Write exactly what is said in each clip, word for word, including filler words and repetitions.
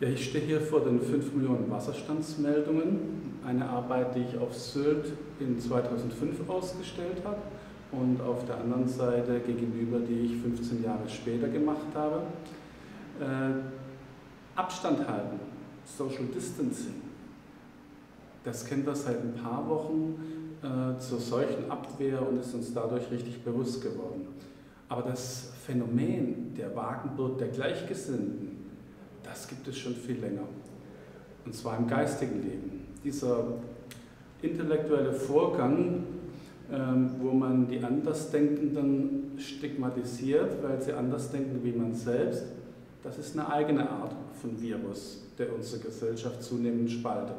Ja, ich stehe hier vor den fünf Millionen Wasserstandsmeldungen, eine Arbeit, die ich auf Sylt in zweitausendfünf ausgestellt habe und auf der anderen Seite gegenüber, die ich fünfzehn Jahre später gemacht habe. Äh, Abstand halten, Social Distancing, das kennen wir seit ein paar Wochen äh, zur Seuchenabwehr und ist uns dadurch richtig bewusst geworden. Aber das Phänomen der Wagenburg der Gleichgesinnten, das gibt es schon viel länger, und zwar im geistigen Leben. Dieser intellektuelle Vorgang, wo man die Andersdenkenden stigmatisiert, weil sie anders denken wie man selbst, das ist eine eigene Art von Virus, der unsere Gesellschaft zunehmend spaltet.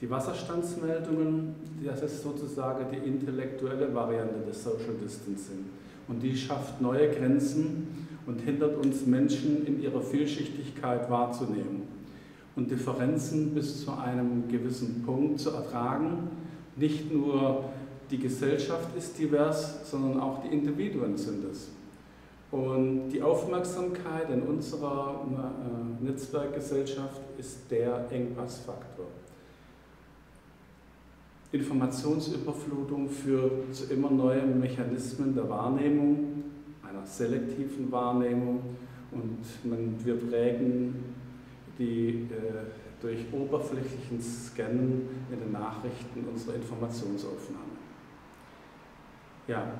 Die Wasserstandsmeldungen, das ist sozusagen die intellektuelle Variante des Social Distancing. Und die schafft neue Grenzen und hindert uns Menschen in ihrer Vielschichtigkeit wahrzunehmen und Differenzen bis zu einem gewissen Punkt zu ertragen. Nicht nur die Gesellschaft ist divers, sondern auch die Individuen sind es. Und die Aufmerksamkeit in unserer Netzwerkgesellschaft ist der Engpassfaktor. Informationsüberflutung führt zu immer neuen Mechanismen der Wahrnehmung, einer selektiven Wahrnehmung, und man, wir prägen die äh, durch oberflächlichen Scannen in den Nachrichten unsere Informationsaufnahme. Ja,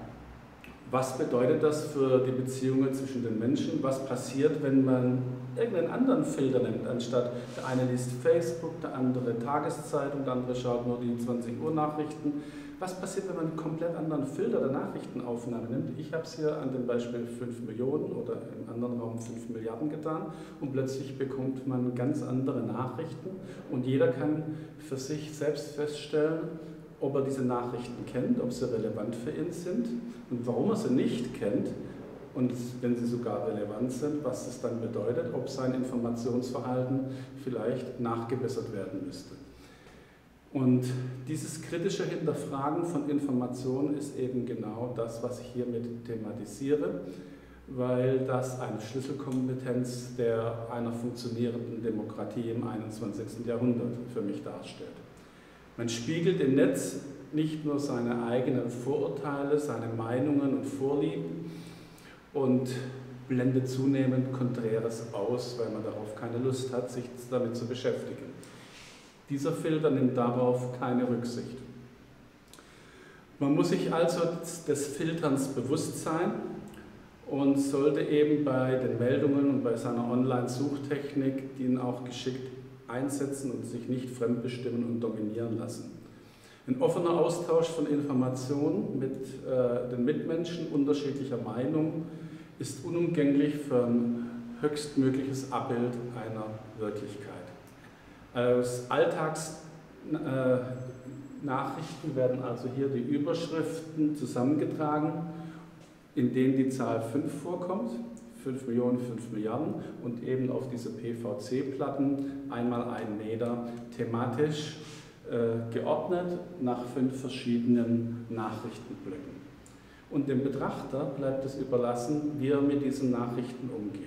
was bedeutet das für die Beziehungen zwischen den Menschen? Was passiert, wenn man irgendeinen anderen Filter nimmt, anstatt der eine liest Facebook, der andere Tageszeitung, der andere schaut nur die zwanzig Uhr Nachrichten? Was passiert, wenn man einen komplett anderen Filter der Nachrichtenaufnahme nimmt? Ich habe es hier an dem Beispiel fünf Millionen oder im anderen Raum fünf Milliarden getan, und plötzlich bekommt man ganz andere Nachrichten, und jeder kann für sich selbst feststellen, ob er diese Nachrichten kennt, ob sie relevant für ihn sind und warum er sie nicht kennt, und wenn sie sogar relevant sind, was das dann bedeutet, ob sein Informationsverhalten vielleicht nachgebessert werden müsste. Und dieses kritische Hinterfragen von Informationen ist eben genau das, was ich hiermit thematisiere, weil das eine Schlüsselkompetenz der einer funktionierenden Demokratie im einundzwanzigsten Jahrhundert für mich darstellt. Man spiegelt im Netz nicht nur seine eigenen Vorurteile, seine Meinungen und Vorlieben und blendet zunehmend Konträres aus, weil man darauf keine Lust hat, sich damit zu beschäftigen. Dieser Filter nimmt darauf keine Rücksicht. Man muss sich also des Filterns bewusst sein und sollte eben bei den Meldungen und bei seiner Online-Suchtechnik den auch geschickt einsetzen und sich nicht fremdbestimmen und dominieren lassen. Ein offener Austausch von Informationen mit äh, den Mitmenschen unterschiedlicher Meinung ist unumgänglich für ein höchstmögliches Abbild einer Wirklichkeit. Aus Alltagsnachrichten äh, werden also hier die Überschriften zusammengetragen, in denen die Zahl fünf vorkommt. fünf Millionen, fünf Milliarden, und eben auf diese P V C-Platten, einmal ein Meter, thematisch äh, geordnet nach fünf verschiedenen Nachrichtenblöcken. Und dem Betrachter bleibt es überlassen, wie er mit diesen Nachrichten umgeht.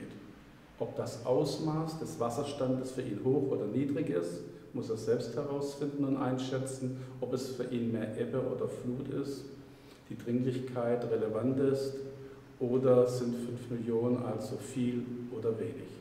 Ob das Ausmaß des Wasserstandes für ihn hoch oder niedrig ist, muss er selbst herausfinden und einschätzen, ob es für ihn mehr Ebbe oder Flut ist, die Dringlichkeit relevant ist, oder sind fünf Millionen also viel oder wenig?